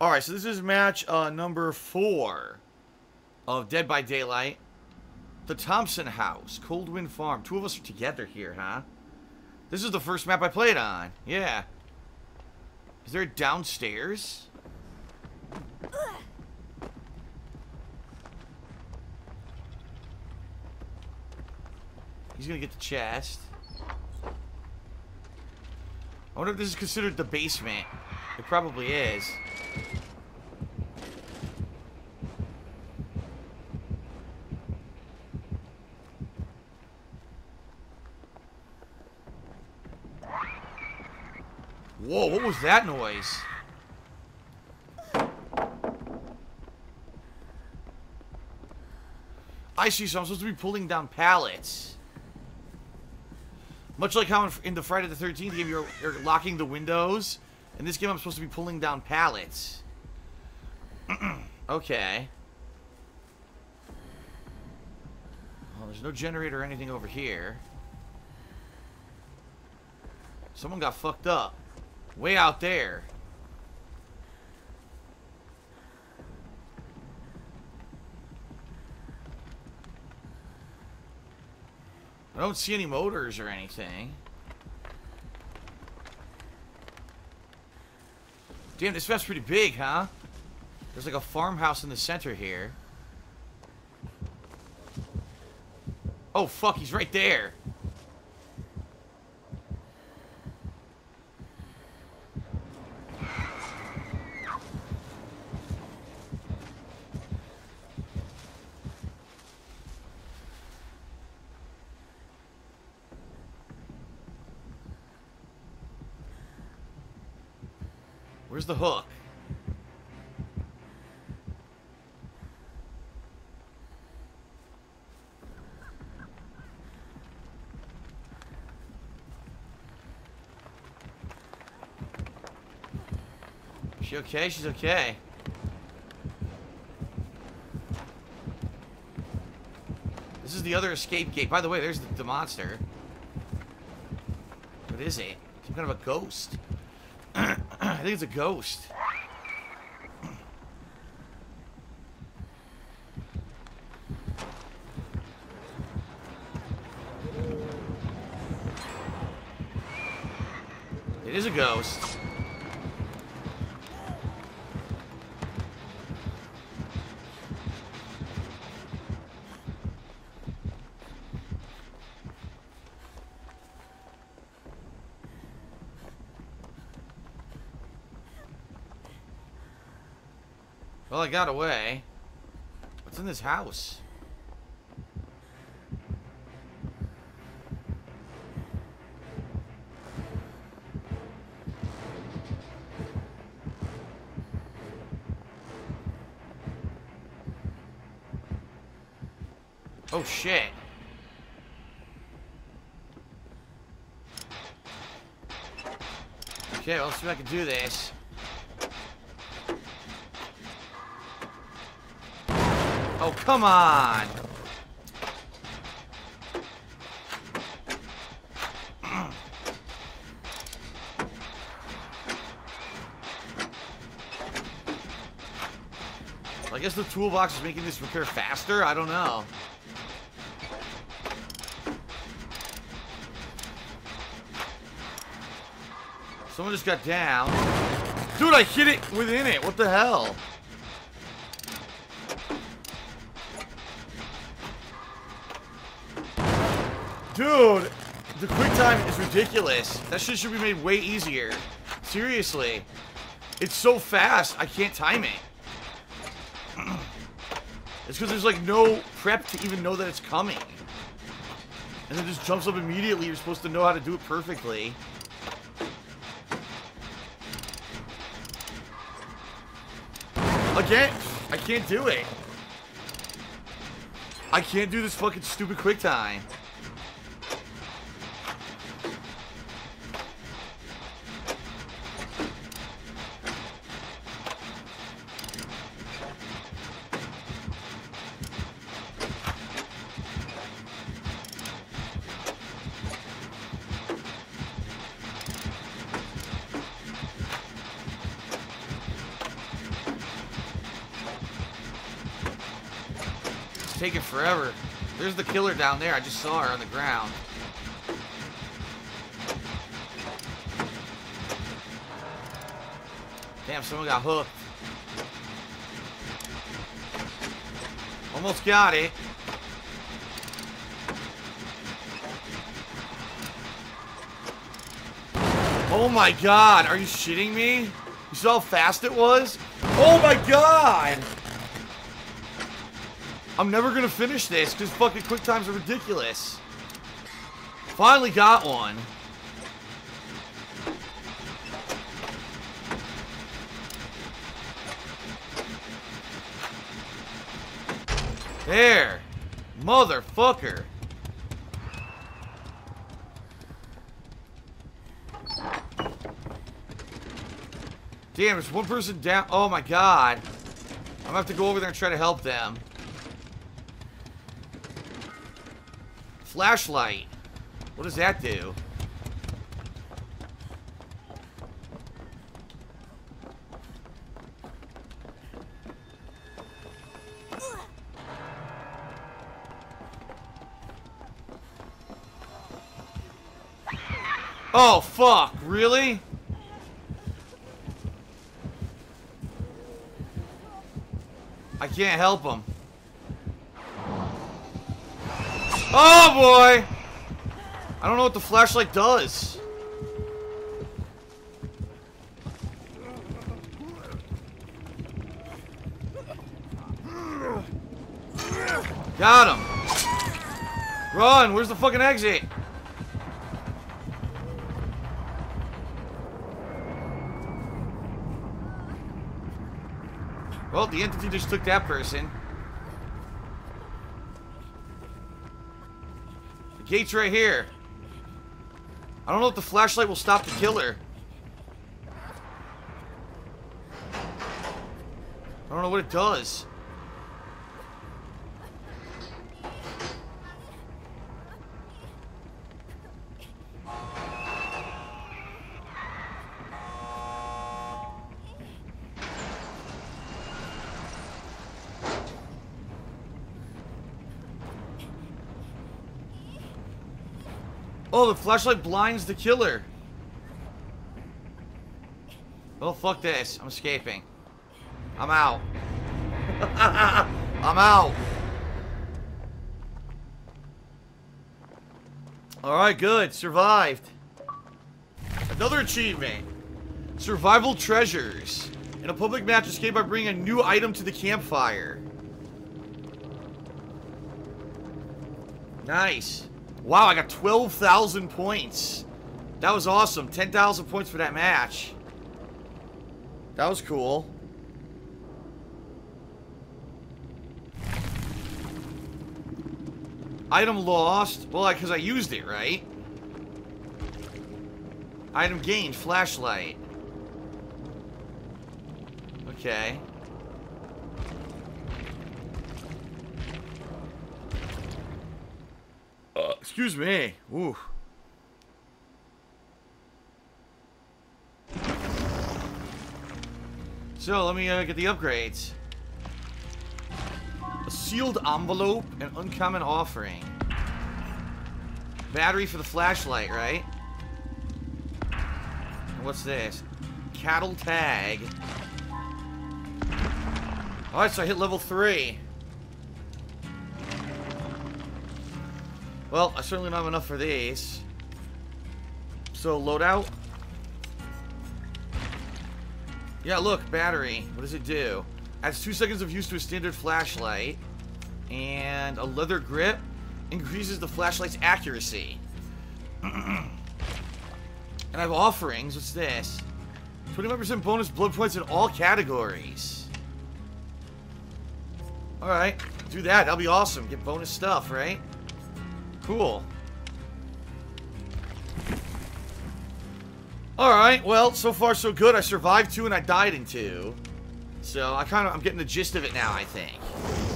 Alright, so this is match number 4 of Dead by Daylight. The Thompson House, Coldwind Farm. Two of us are together here, huh? This is the first map I played on. Yeah. Is there a downstairs? He's gonna get the chest. I wonder if this is considered the basement. It probably is. Whoa, what was that noise? I see, so I'm supposed to be pulling down pallets. Much like how in the Friday the 13th game you're locking the windows. In this game I'm supposed to be pulling down pallets. Okay. Well, there's no generator or anything over here. Someone got fucked up. Way out there. I don't see any motors or anything. Damn, this map's pretty big, huh? There's like a farmhouse in the center here. Oh, fuck, he's right there. Where's the hook? Is she okay? She's okay. This is the other escape gate. By the way, there's the monster. What is it? Some kind of a ghost. I think it's a ghost. It is a ghost. Well, I got away. What's in this house? Oh, shit. Okay, well, let's see if I can do this. Oh, come on! I guess the toolbox is making this repair faster? I don't know. Someone just got down. Dude, I hit it within it! What the hell? Dude, the quick time is ridiculous. That shit should be made way easier. Seriously. It's so fast, I can't time it. It's because there's like no prep to even know that it's coming. And it just jumps up immediately. You're supposed to know how to do it perfectly. Again, I can't do it. I can't do this fucking stupid quick time. taking forever. There's the killer down there. I just saw her on the ground. Damn, someone got hooked. Almost got it. Oh my god, are you shitting me? You saw how fast it was? Oh my god! I'm never gonna finish this because fucking quick times are ridiculous. Finally got one. There. Motherfucker. Damn, there's one person down. Oh my god. I'm gonna have to go over there and try to help them. Flashlight. What does that do? Oh, fuck. Really? I can't help him. Oh, boy! I don't know what the flashlight does. Got him. Run! Where's the fucking exit? Well, the entity just took that person. The gate's right here. I don't know if the flashlight will stop the killer. I don't know what it does. Oh, the flashlight blinds the killer. Oh, fuck this. I'm escaping. I'm out. I'm out. Alright, good. Survived. Another achievement. Survival treasures. In a public match, escape by bringing a new item to the campfire. Nice. Wow, I got 12,000 points. That was awesome. 10,000 points for that match. That was cool. Item lost. Well, because I used it, right? Item gained. Flashlight. Okay. Excuse me. Ooh. So, let me get the upgrades. A sealed envelope, an uncommon offering. Battery for the flashlight, right? And what's this? Cattle tag. Alright, so I hit level 3. Well, I certainly don't have enough for these. So, loadout. Yeah, look, battery. What does it do? Adds 2 seconds of use to a standard flashlight. And a leather grip increases the flashlight's accuracy. And I have offerings. What's this? 25% bonus blood points in all categories. Alright, do that. That'll be awesome. Get bonus stuff, right? Cool. Alright, well, so far so good. I survived 2 and I died in 2. So I'm getting the gist of it now, I think.